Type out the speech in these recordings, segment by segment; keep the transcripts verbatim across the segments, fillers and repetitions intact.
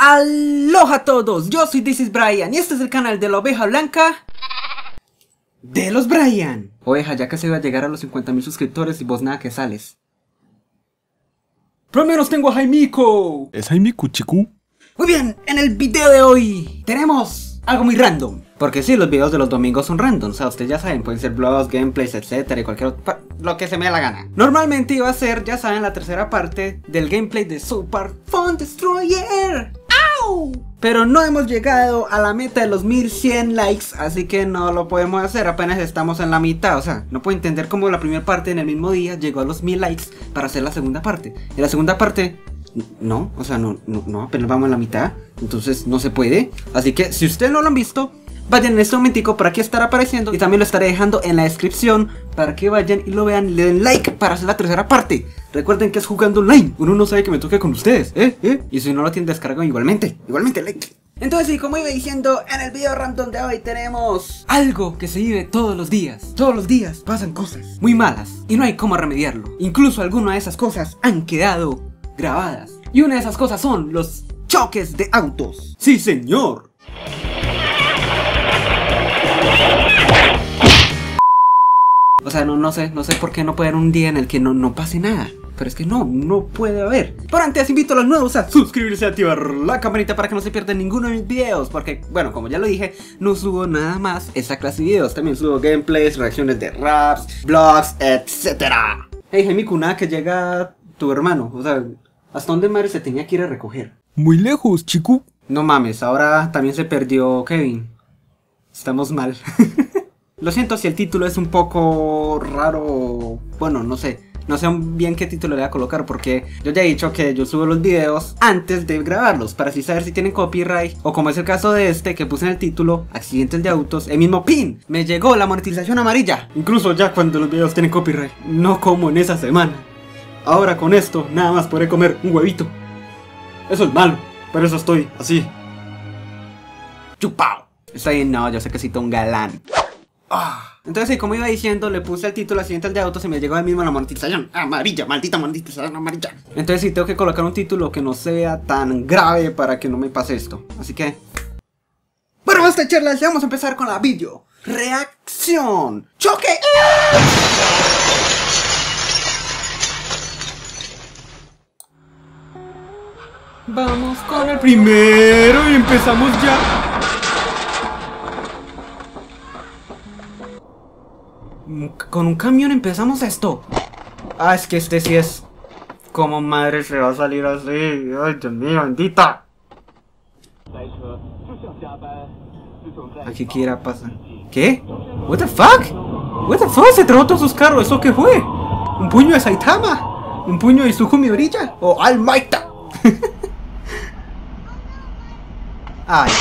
Aloha a todos, yo soy This is Brayan y este es el canal de la Oveja Blanca de los Brayan. Oveja, ya casi voy a llegar a los cincuenta mil suscriptores y vos nada que sales. Primero tengo a Jaimiko. ¿Es Jaimiko, chico? Muy bien, en el video de hoy tenemos algo muy random. Porque sí, los videos de los domingos son random, o sea, ustedes ya saben, pueden ser vlogs, gameplays, etcétera, y cualquier otro, lo que se me dé la gana. Normalmente iba a ser, ya saben, la tercera parte del gameplay de Super Fun Destroyer. ¡Au! Pero no hemos llegado a la meta de los mil cien likes, así que no lo podemos hacer, apenas estamos en la mitad, o sea, no puedo entender cómo la primera parte en el mismo día llegó a los mil likes para hacer la segunda parte. Y la segunda parte... no, o sea, no, no, no, apenas vamos a la mitad, entonces no se puede. Así que, si ustedes no lo han visto... vayan en este momentico, por aquí estará apareciendo y también lo estaré dejando en la descripción para que vayan y lo vean y le den like para hacer la tercera parte. Recuerden que es jugando online, uno no sabe que me toque con ustedes, ¿eh? ¿Eh? Y si no lo tienen descargado igualmente, igualmente like. Entonces, y como iba diciendo, en el video random de hoy tenemos algo que se vive todos los días. Todos los días pasan cosas muy malas y no hay cómo remediarlo. Incluso algunas de esas cosas han quedado grabadas. Y una de esas cosas son los choques de autos. ¡Sí, señor! O sea, no, no sé, no sé por qué no puede haber un día en el que no, no pase nada. Pero es que no, no puede haber. Por antes invito a los nuevos a suscribirse y activar la campanita para que no se pierdan ninguno de mis videos. Porque, bueno, como ya lo dije, no subo nada más esa clase de videos. También subo gameplays, reacciones de raps, vlogs, etcétera. Hey, Jaimiko, nada que llega tu hermano. O sea, ¿hasta dónde madre se tenía que ir a recoger? Muy lejos, chico. No mames, ahora también se perdió Kevin. Estamos mal. Lo siento si el título es un poco raro, bueno, no sé, no sé bien qué título le voy a colocar porque yo ya he dicho que yo subo los videos antes de grabarlos para así saber si tienen copyright o como es el caso de este que puse en el título, accidentes de autos, el mismo pin, me llegó la monetización amarilla, incluso ya cuando los videos tienen copyright, no como en esa semana. Ahora con esto nada más podré comer un huevito, eso es malo, por eso estoy así, chupao. Está bien, no, yo sé que cito un galán. Oh. Entonces, como iba diciendo, le puse el título accidentes de autos y me llegó ahí mismo la monetización amarilla, maldita monetización amarilla. Entonces sí tengo que colocar un título que no sea tan grave para que no me pase esto. Así que... bueno, basta de charlas, ya vamos a empezar con la video reacción. ¡Choque! Vamos con el primero y empezamos ya. Con un camión empezamos esto. Ah, es que este sí es. ¿Cómo madre se va a salir así? Ay, Dios mío, bendita. Aquí quiera pasar. ¿Qué? What the fuck? What the fuck? Se trabó todos sus carros. ¿Eso qué fue? ¿Un puño de Saitama? ¿Un puño de Izuku mi orilla? ¿O All Might? Ay.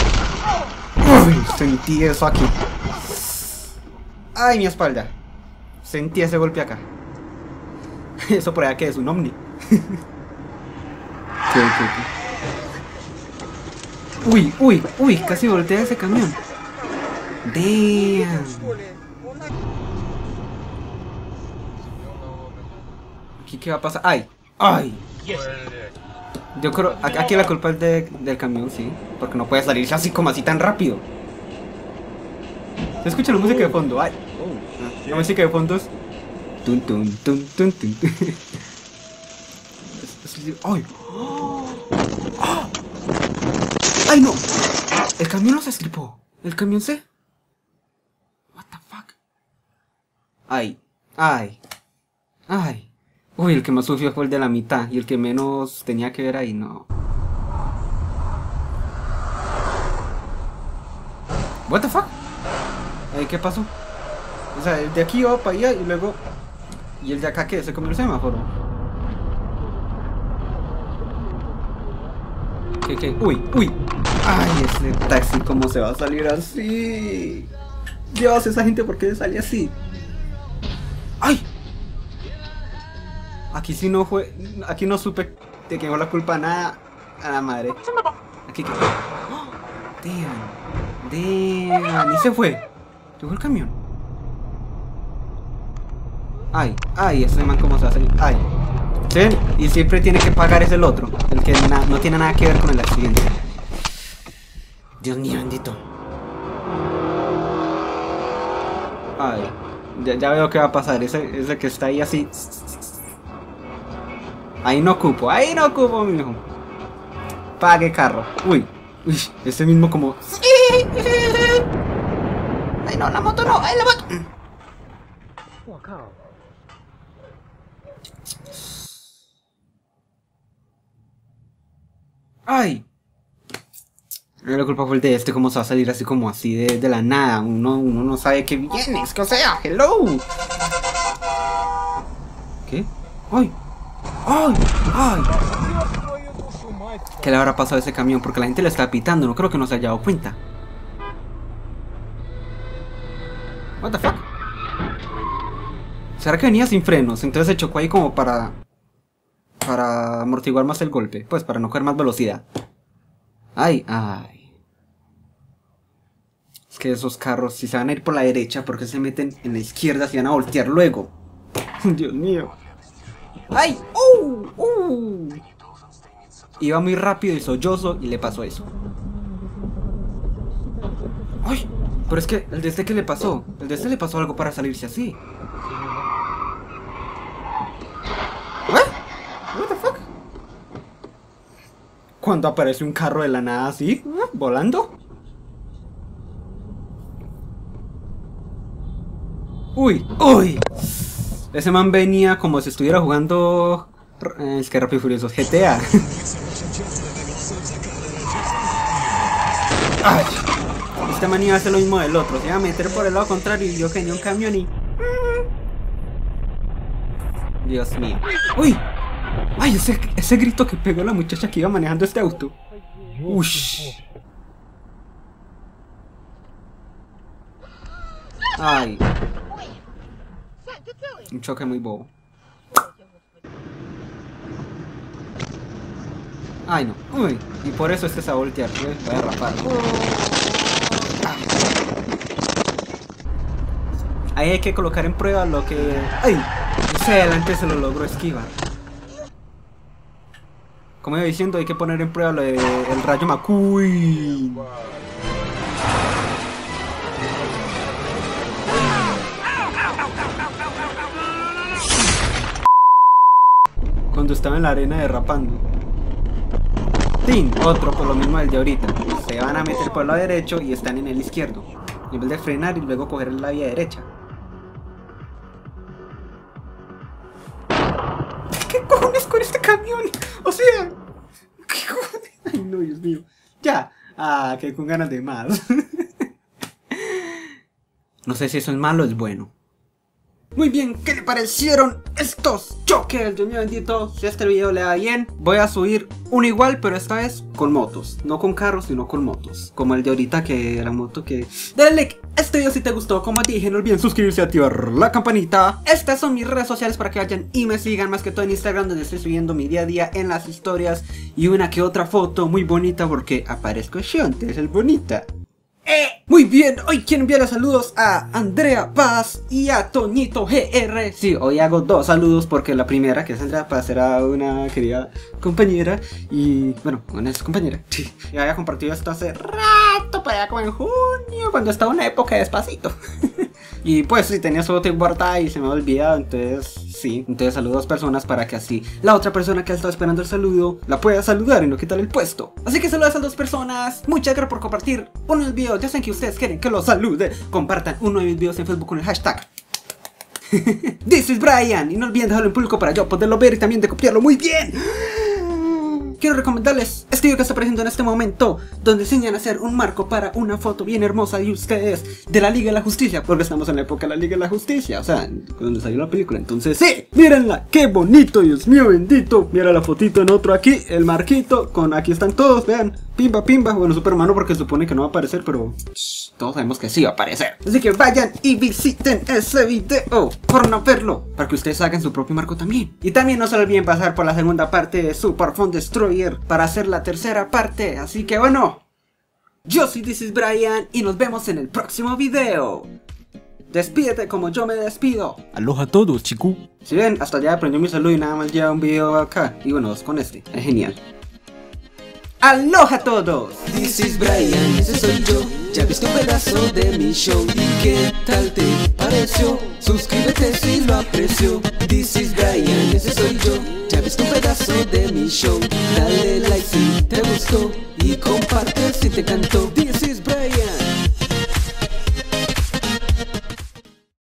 Uy, sentí eso aquí. Ay, mi espalda. Sentí ese golpe acá. Eso por allá que es un ovni. sí, sí, sí. Uy, uy, uy, casi volteé ese camión. Damn. ¿Aquí qué va a pasar? Ay, ay. Yo creo, aquí la culpa es de, del camión, sí. Porque no puede salirse así como así tan rápido. Se escucha la música de fondo. Ay. La música de fondo es... tum, tum, tum, tum, tum. ¡Ay! ¡Ay, no! El camión no se estripó. El camión se... what the fuck? ¡Ay! ¡Ay! ¡Ay! Uy, el que más sufrió fue el de la mitad. Y el que menos tenía que ver ahí, no. What the fuck? ¿Eh, ¿Qué pasó? O sea, el de aquí va para allá y luego... ¿y el de acá qué? ¿Se comió el semáforo? ¿Qué, qué? ¡Uy, uy! ¡Ay, ese taxi! ¿Cómo se va a salir así? Dios, esa gente, ¿por qué sale así? ¡Ay! Aquí sí no fue... aquí no supe de que no la culpa nada a la madre. Aquí qué... ¡oh! ¡Damn! ¡Damn! ¡Y se fue! Llegó el camión. Ay, ay, ese man como se va a salir. Ay, ¿sí? Y siempre tiene que pagar es el otro, el que no tiene nada que ver con el accidente. Dios mío bendito. Ay, ya, ya veo que va a pasar. Ese, ese que está ahí así. Ahí no ocupo, ahí no ocupo, mijo. Pague carro. Uy, uy, ese mismo como. Ay no, la moto no, ay la moto. Ay. La culpa fue el de este, como se va a salir así como así de, de la nada. Uno, uno no sabe que vienes, que o sea, hello. ¿Qué? ¡Ay! ¡Ay! ¡Ay! ¿Qué le habrá pasado a ese camión? Porque la gente le está pitando, no creo que no se haya dado cuenta. What the fuck? ¿Será que venía sin frenos? Entonces se chocó ahí como para... para amortiguar más el golpe. Pues para no coger más velocidad. Ay, ay. Es que esos carros, si se van a ir por la derecha, ¿por qué se meten en la izquierda si van a voltear luego? Dios mío. ¡Ay! ¡Uh! ¡Uh! Iba muy rápido y sollozo y le pasó eso. ¡Ay! Pero es que, ¿el de este qué le pasó? El de este le pasó algo para salirse así. ¿What? ¿What the fuck? Cuando aparece un carro de la nada así, volando. Uy, uy. Ese man venía como si estuviera jugando... Es que Rápido Furioso, G T A. Ay, este man iba a hacer lo mismo del otro. Se iba a meter por el lado contrario y vio que venía un camión y... Dios mío. Uy. Ay, ese, ese grito que pegó la muchacha que iba manejando este auto. Ush. Ay. Un choque muy bobo. Ay no, uy, y por eso este se va a voltear, voy a rapar. Ahí hay que colocar en prueba lo que... ¡Ay! Ese adelante se lo logró esquivar. Como iba diciendo, hay que poner en prueba lo de el rayo Macuy. Cuando estaba en la arena derrapando. ¡Tin! Otro, por lo mismo del de ahorita. Se van a meter por el lado derecho y están en el izquierdo. Nivel de frenar y luego coger la vía derecha. ¿Qué cojones con este camión? O sea... ¿Qué cojones? Ay no, Dios mío. Ya. Ah, que con ganas de más. No sé si eso es malo o es bueno. Muy bien, ¿qué le parecieron estos choques? Dios mío bendito, si este video le da bien, voy a subir uno igual, pero esta vez con motos. No con carros, sino con motos. Como el de ahorita que la moto que... Dale like a este video si te gustó, como te dije, no olviden suscribirse y activar la campanita. Estas son mis redes sociales para que vayan y me sigan, más que todo en Instagram, donde estoy subiendo mi día a día en las historias. Y una que otra foto muy bonita porque aparezco yo, entonces es bonita. Eh. Muy bien, hoy quiero enviar saludos a Andrea Paz y a Toñito G R. Sí, hoy hago dos saludos porque la primera, que es Andrea Paz, era una querida compañera. Y bueno, una es compañera. Sí, y había compartido esto hace rato, para allá como en junio, cuando estaba en una época de Despacito. Y pues si tenía su foto guardada y se me había olvidado, entonces sí. Entonces saludo a dos personas para que así la otra persona que ha estado esperando el saludo la pueda saludar y no quitarle el puesto. Así que saludos a esas dos personas. Muchas gracias por compartir uno de mis videos. Ya saben que ustedes quieren que los salude. Compartan uno de mis videos en Facebook con el hashtag This is Brayan. Y no olviden dejarlo en público para yo poderlo ver y también de copiarlo muy bien. Quiero recomendarles este video que está apareciendo en este momento, donde enseñan a hacer un marco para una foto bien hermosa de ustedes de la Liga de la Justicia, porque estamos en la época de la Liga de la Justicia, o sea, cuando salió la película, entonces sí, mírenla, qué bonito, Dios mío bendito, mira la fotito en otro aquí, el marquito, con aquí están todos, vean, pimba pimba, bueno Superman porque supone que no va a aparecer, pero shh, todos sabemos que sí va a aparecer, así que vayan y visiten ese video, por no verlo, para que ustedes hagan su propio marco también, y también no se olviden pasar por la segunda parte de Super Fun Destroyer, para hacer la tercera parte, así que bueno, yo soy This is Brayan y nos vemos en el próximo video. Despídete como yo me despido. Aloha a todos, chico. Si ven, hasta ya aprendí mi saludo y nada más lleva un video acá. Y bueno, con este, es genial. ¡Aloha a todos! This is Brayan, ese soy yo. Ya viste un pedazo de mi show. ¿Y qué tal te pareció? Suscríbete si lo aprecio. This is Brayan, ese soy yo. Ya viste un pedazo de mi show. Dale like si te gustó y comparte si te encantó. This is